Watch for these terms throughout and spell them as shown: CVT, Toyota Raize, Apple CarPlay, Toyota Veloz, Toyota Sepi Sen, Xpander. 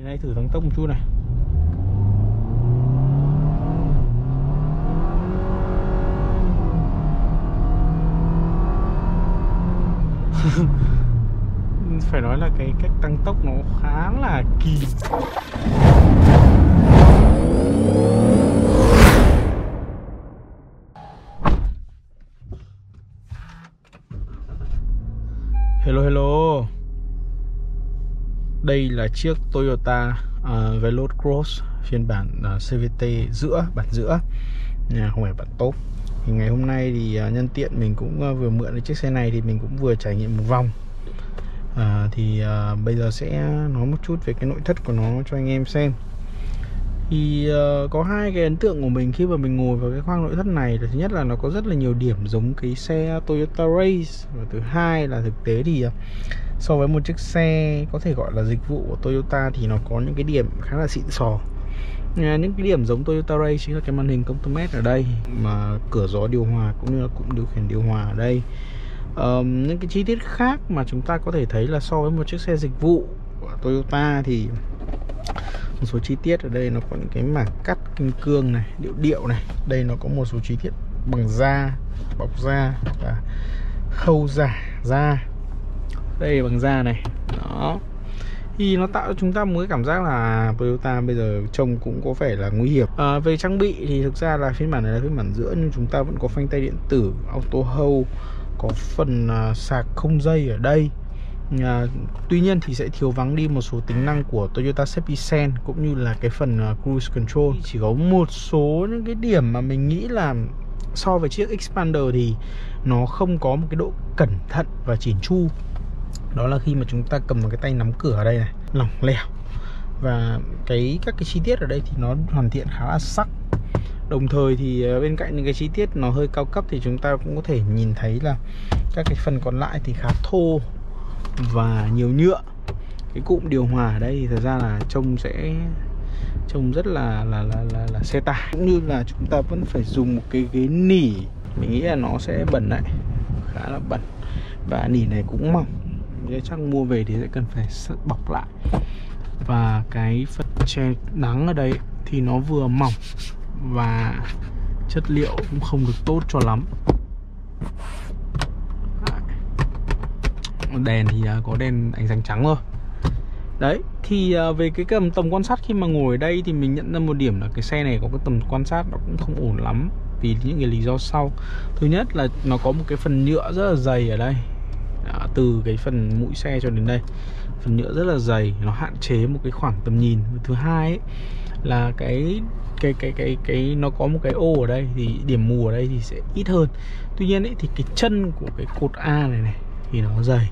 Thì nay thử tăng tốc một chút này. Phải nói là cái cách tăng tốc nó khá là kỳ. Hello hello. Đây là chiếc Toyota Veloz Cross phiên bản CVT giữa, bản giữa, không phải bản top. Thì ngày hôm nay thì nhân tiện mình cũng vừa mượn cái chiếc xe này thì mình cũng vừa trải nghiệm một vòng. Bây giờ sẽ nói một chút về cái nội thất của nó cho anh em xem. Thì có hai cái ấn tượng của mình khi mà mình ngồi vào cái khoang nội thất này là thứ nhất là nó có rất là nhiều điểm giống cái xe Toyota Raize, và thứ hai là thực tế thì so với một chiếc xe có thể gọi là dịch vụ của Toyota thì nó có những cái điểm khá là xịn sò. Những cái điểm giống Toyota Raize chính là cái màn hình công tơ mét ở đây, mà cửa gió điều hòa cũng như là cụm điều khiển điều hòa ở đây. Những cái chi tiết khác mà chúng ta có thể thấy là so với một chiếc xe dịch vụ của Toyota thì một số chi tiết ở đây nó có những cái mảng cắt kim cương này, điệu này. Đây nó có một số chi tiết bằng da, bọc da và khâu giả da. Đây bằng da này. Đó. Thì nó tạo cho chúng ta một cái cảm giác là Toyota bây giờ trông cũng có vẻ là nguy hiểm. Về trang bị thì thực ra là phiên bản này là phiên bản giữa, nhưng chúng ta vẫn có phanh tay điện tử, auto hold, có phần sạc không dây ở đây. Tuy nhiên thì sẽ thiếu vắng đi một số tính năng của Toyota Sepi Sen cũng như là cái phần Cruise Control. Chỉ có một số những cái điểm mà mình nghĩ là so với chiếc Xpander thì nó không có một cái độ cẩn thận và chỉn chu. Đó là khi mà chúng ta cầm một cái tay nắm cửa ở đây này, lỏng lẻo. Và các cái chi tiết ở đây thì nó hoàn thiện khá là sắc. Đồng thời thì bên cạnh những cái chi tiết nó hơi cao cấp thì chúng ta cũng có thể nhìn thấy là các cái phần còn lại thì khá thô và nhiều nhựa. Cái cụm điều hòa ở đây thì thật ra là trông rất là xe tải. Cũng như là chúng ta vẫn phải dùng một cái ghế nỉ. Mình nghĩ là nó sẽ bẩn đấy, khá là bẩn. Và nỉ này cũng mỏng, chắc mua về thì sẽ cần phải bọc lại. Và cái phần che nắng ở đây thì nó vừa mỏng và chất liệu cũng không được tốt cho lắm. Đèn thì có đèn ánh sáng trắng thôi. Đấy, thì về cái tầm quan sát khi mà ngồi ở đây thì mình nhận ra một điểm là cái xe này có cái tầm quan sát nó cũng không ổn lắm, vì những cái lý do sau. Thứ nhất là nó có một cái phần nhựa rất là dày ở đây. Đó, từ cái phần mũi xe cho đến đây, phần nhựa rất là dày, nó hạn chế một cái khoảng tầm nhìn. Thứ hai ấy, là cái nó có một cái ô ở đây thì điểm mù ở đây thì sẽ ít hơn. Tuy nhiên ấy, thì cái chân của cái cột A này này thì nó dày,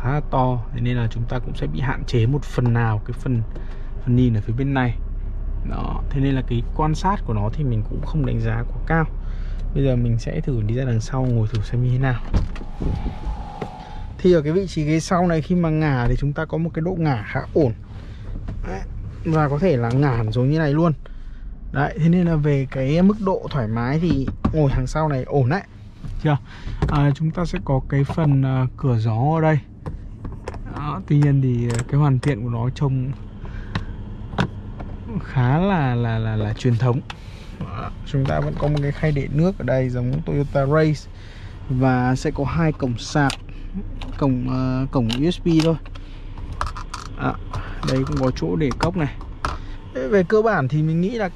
khá là to, nên là chúng ta cũng sẽ bị hạn chế một phần nào cái phần nhìn ở phía bên này. Đó, thế nên là cái quan sát của nó thì mình cũng không đánh giá quá cao. Bây giờ mình sẽ thử đi ra đằng sau ngồi thử xem như thế nào. Thì ở cái vị trí ghế sau này khi mà ngả thì chúng ta có một cái độ ngả khá ổn. Đấy, và có thể là ngả giống như này luôn. Đấy, thế nên là về cái mức độ thoải mái thì ngồi hàng sau này ổn đấy. Chúng ta sẽ có cái phần cửa gió ở đây. Đó, tuy nhiên thì cái hoàn thiện của nó trông khá là truyền thống. Đó, chúng ta vẫn có một cái khay để nước ở đây giống Toyota Raize. Và sẽ có hai cổng sạc, cổng USB thôi. Đây cũng có chỗ để cốc này. Về cơ bản thì mình nghĩ là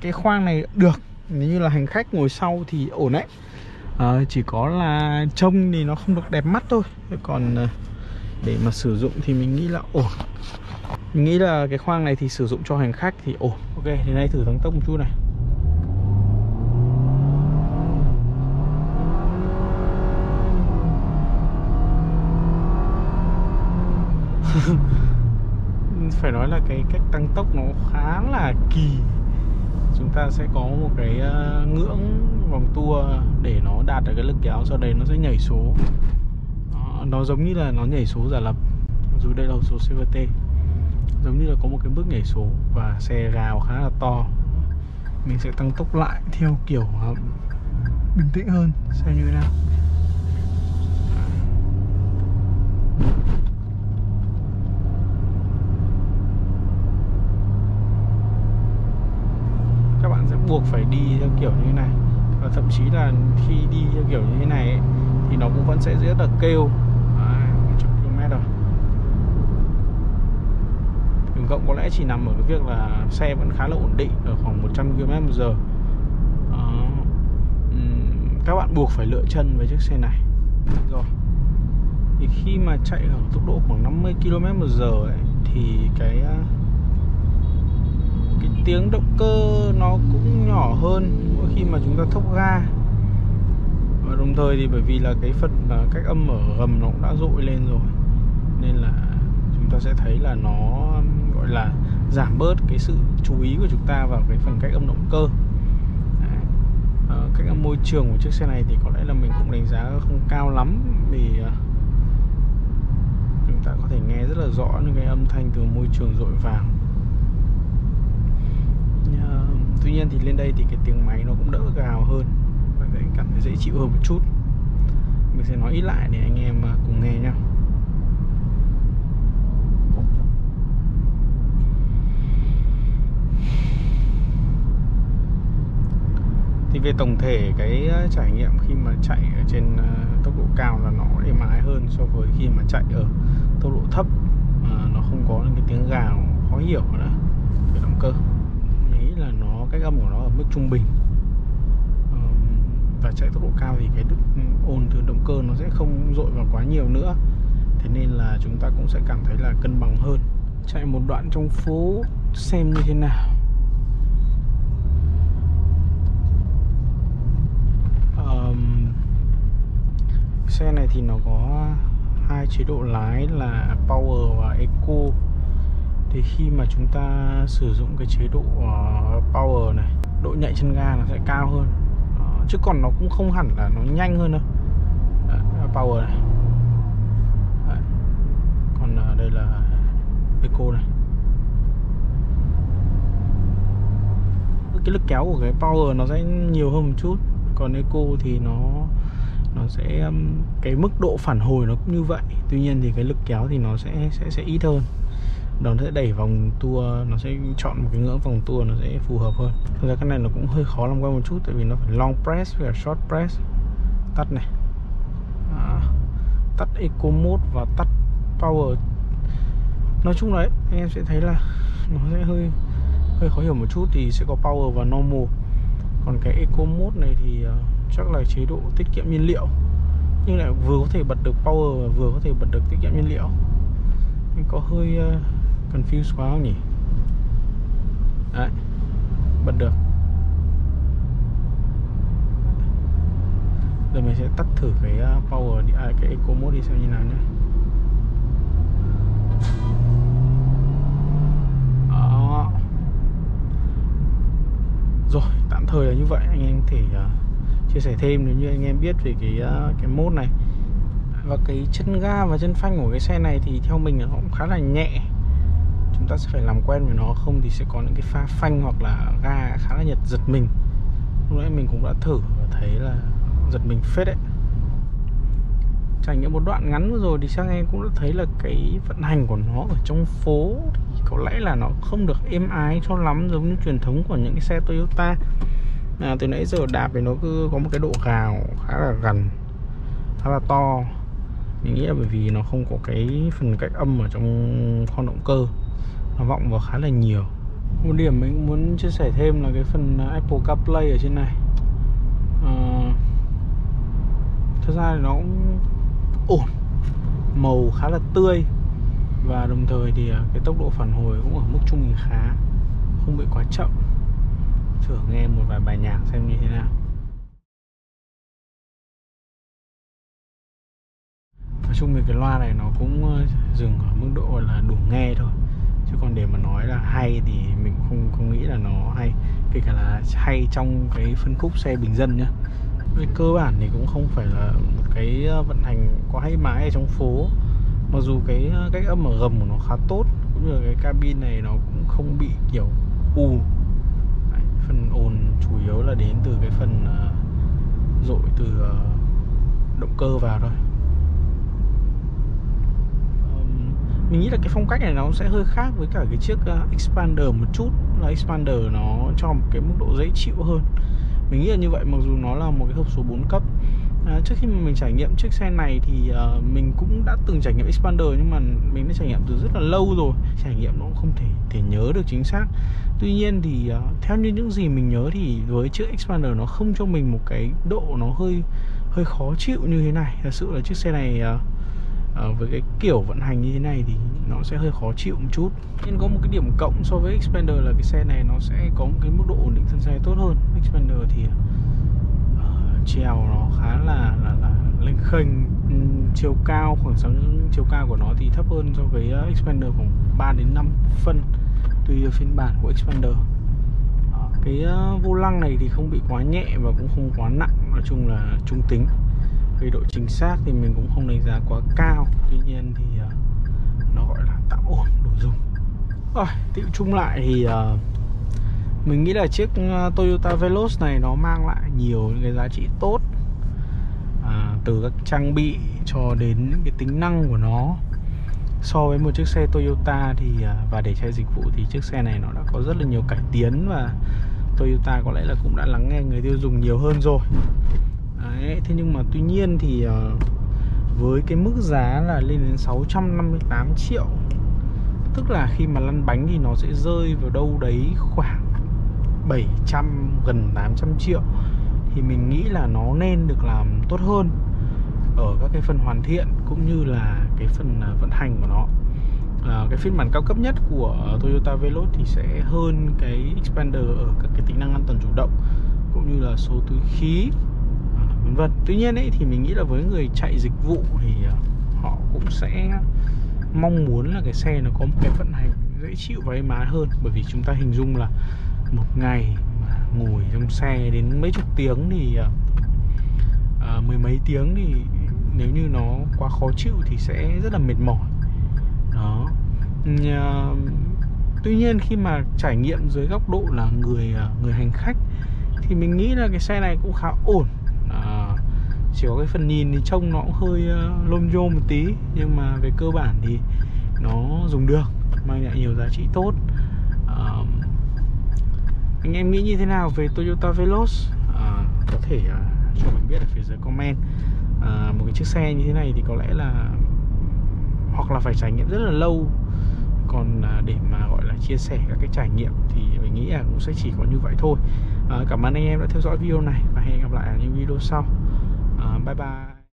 cái khoang này được. Nếu như là hành khách ngồi sau thì ổn đấy. Chỉ có là trông thì nó không được đẹp mắt thôi. Còn để mà sử dụng thì mình nghĩ là ổn. Mình nghĩ là cái khoang này thì sử dụng cho hành khách thì ổn. Ok, thì nay thử tăng tốc một chút này. Phải nói là cái cách tăng tốc nó khá là kỳ. Chúng ta sẽ có một cái ngưỡng vòng tua để nó đạt được cái lực kéo, sau đây nó sẽ nhảy số. Nó giống như là nó nhảy số giả lập. Dù đây là hộp số CVT, giống như là có một cái bước nhảy số. Và xe gào khá là to. Mình sẽ tăng tốc lại theo kiểu bình tĩnh hơn, xem như thế nào. buộc phải đi theo kiểu như thế này. Và thậm chí là khi đi theo kiểu như thế này ấy, thì nó cũng vẫn sẽ rất là kêu. 100 km rồi. Đường cộng có lẽ chỉ nằm ở cái việc là xe vẫn khá là ổn định ở khoảng 100 km/h. Các bạn buộc phải lựa chân với chiếc xe này. Rồi thì khi mà chạy ở tốc độ khoảng 50 km/h ấy, thì cái tiếng động cơ nó cũng nhỏ hơn mỗi khi mà chúng ta thốc ga. Và đồng thời thì bởi vì là cái phần cách âm ở gầm nó cũng đã dội lên rồi, nên là chúng ta sẽ thấy là nó gọi là giảm bớt cái sự chú ý của chúng ta vào cái phần cách âm động cơ. Cách âm môi trường của chiếc xe này thì có lẽ là mình cũng đánh giá không cao lắm, vì chúng ta có thể nghe rất là rõ những cái âm thanh từ môi trường dội vào. Tuy nhiên thì lên đây thì cái tiếng máy nó cũng đỡ gào hơn, mình cảm thấy dễ chịu hơn một chút. Mình sẽ nói ít lại để anh em cùng nghe nhé. Thì về tổng thể cái trải nghiệm khi mà chạy ở trên tốc độ cao là nó êm ái hơn so với khi mà chạy ở tốc độ thấp. Nó không có những cái tiếng gào khó hiểu nữa về động cơ. Mình nghĩ là nó cách âm của nó ở mức trung bình. Và chạy tốc độ cao thì cái ồn từ động cơ nó sẽ không dội vào quá nhiều nữa, thế nên là chúng ta cũng sẽ cảm thấy là cân bằng hơn. Chạy một đoạn trong phố xem như thế nào. Xe này thì nó có hai chế độ lái là Power và Eco. Thì khi mà chúng ta sử dụng cái chế độ Power này, độ nhạy chân ga nó sẽ cao hơn, chứ còn nó cũng không hẳn là nó nhanh hơn đâu. Power này. Đấy. Còn đây là Eco này. Cái lực kéo của cái Power nó sẽ nhiều hơn một chút, còn Eco thì nó sẽ cái mức độ phản hồi nó cũng như vậy, tuy nhiên thì cái lực kéo thì nó sẽ ít hơn. Nó sẽ đẩy vòng tua, nó sẽ chọn một cái ngưỡng vòng tua nó sẽ phù hợp hơn. Thực ra cái này nó cũng hơi khó làm quen một chút, tại vì nó phải long press với cả short press. Tắt này, tắt Eco mode và tắt Power. Nói chung đấy, anh em sẽ thấy là nó sẽ hơi khó hiểu một chút, thì sẽ có Power và Normal. Còn cái Eco mode này thì chắc là chế độ tiết kiệm nhiên liệu, nhưng lại vừa có thể bật được Power và vừa có thể bật được tiết kiệm nhiên liệu. Anh có hơi confuse quá không nhỉ? Đấy, bật được. Giờ mình sẽ tắt thử cái Power, cái Eco mode đi xem như nào nhé. Đó. Rồi, tạm thời là như vậy. Anh em có thể chia sẻ thêm nếu như anh em biết về cái mode này. Và cái chân ga và chân phanh của cái xe này thì theo mình nó cũng khá là nhẹ, chúng ta sẽ phải làm quen với nó, không thì sẽ có những cái pha phanh hoặc là ga khá là nhật giật mình. Lúc nãy mình cũng đã thử và thấy là giật mình phết đấy. Trải nghiệm một đoạn ngắn vừa rồi thì sang em cũng đã thấy là cái vận hành của nó ở trong phố thì có lẽ là nó không được êm ái cho lắm, giống như truyền thống của những cái xe Toyota. Từ nãy giờ đạp thì nó cứ có một cái độ gào khá là gần, khá là to. Mình nghĩ là bởi vì nó không có cái phần cách âm ở trong khoang động cơ, nó vọng vào khá là nhiều. Một điểm mình muốn chia sẻ thêm là cái phần Apple CarPlay ở trên này. Thật ra thì nó cũng ổn, màu khá là tươi, và đồng thời thì cái tốc độ phản hồi cũng ở mức trung bình khá, không bị quá chậm. Thử nghe một vài bài nhạc xem như thế nào. Nói chung thì cái loa này nó cũng dừng ở mức độ là đủ nghe thôi, chứ còn để mà nói là hay thì mình không nghĩ là nó hay, kể cả là hay trong cái phân khúc xe bình dân nhá. Về cơ bản thì cũng không phải là một cái vận hành quá hay mái ở trong phố, mặc dù cái cách âm ở gầm của nó khá tốt, cũng như là cái cabin này nó cũng không bị kiểu phần ồn chủ yếu là đến từ cái phần dội từ động cơ vào thôi. Mình nghĩ là cái phong cách này nó sẽ hơi khác với cả cái chiếc Xpander một chút, là Xpander nó cho một cái mức độ dễ chịu hơn. Mình nghĩ là như vậy, mặc dù nó là một cái hộp số 4 cấp. Trước khi mà mình trải nghiệm chiếc xe này thì mình cũng đã từng trải nghiệm Xpander, nhưng mà mình đã trải nghiệm từ rất là lâu rồi, trải nghiệm nó cũng không thể nhớ được chính xác. Tuy nhiên thì theo như những gì mình nhớ thì với chiếc Xpander nó không cho mình một cái độ nó hơi khó chịu như thế này. Thật sự là chiếc xe này với cái kiểu vận hành như thế này thì nó sẽ hơi khó chịu một chút. Nhưng có một cái điểm cộng so với Xpander là cái xe này nó sẽ có một cái mức độ ổn định thân xe tốt hơn. Xpander thì trèo nó khá là lênh khênh, chiều cao chiều cao của nó thì thấp hơn so với Xpander khoảng 3 đến 5 phân tùy phiên bản của Xpander. Cái vô lăng này thì không bị quá nhẹ và cũng không quá nặng, nói chung là trung tính. Cái độ chính xác thì mình cũng không đánh giá quá cao, tuy nhiên thì nó gọi là tạm ổn, đủ dùng. Tựu chung lại thì mình nghĩ là chiếc Toyota Veloz này nó mang lại nhiều những cái giá trị tốt, từ các trang bị cho đến những cái tính năng của nó. So với một chiếc xe Toyota thì và để xe dịch vụ thì chiếc xe này nó đã có rất là nhiều cải tiến, và Toyota có lẽ là cũng đã lắng nghe người tiêu dùng nhiều hơn rồi. Đấy, thế nhưng mà tuy nhiên thì với cái mức giá là lên đến 658 triệu, tức là khi mà lăn bánh thì nó sẽ rơi vào đâu đấy khoảng 700 gần 800 triệu, thì mình nghĩ là nó nên được làm tốt hơn ở các cái phần hoàn thiện cũng như là cái phần vận hành của nó. Cái phiên bản cao cấp nhất của Toyota Veloz thì sẽ hơn cái Xpander ở các cái tính năng an toàn chủ động cũng như là số túi khí. Vâng, tuy nhiên ấy, thì mình nghĩ là với người chạy dịch vụ thì họ cũng sẽ mong muốn là cái xe nó có một cái vận hành dễ chịu và êm ái hơn. Bởi vì chúng ta hình dung là một ngày mà ngồi trong xe đến mấy chục tiếng thì mười mấy tiếng thì nếu như nó quá khó chịu thì sẽ rất là mệt mỏi. Đó. Tuy nhiên khi mà trải nghiệm dưới góc độ là người hành khách thì mình nghĩ là cái xe này cũng khá ổn. Chỉ có cái phần nhìn thì trông nó cũng hơi lôm nhôm một tí, nhưng mà về cơ bản thì nó dùng được, mang lại nhiều giá trị tốt. Anh em nghĩ như thế nào về Toyota Veloz? Có thể cho mình biết ở phía dưới comment. Một cái chiếc xe như thế này thì có lẽ là hoặc là phải trải nghiệm rất là lâu, còn để mà gọi là chia sẻ các cái trải nghiệm thì mình nghĩ là cũng sẽ chỉ có như vậy thôi. Cảm ơn anh em đã theo dõi video này và hẹn gặp lại ở những video sau. Bye bye.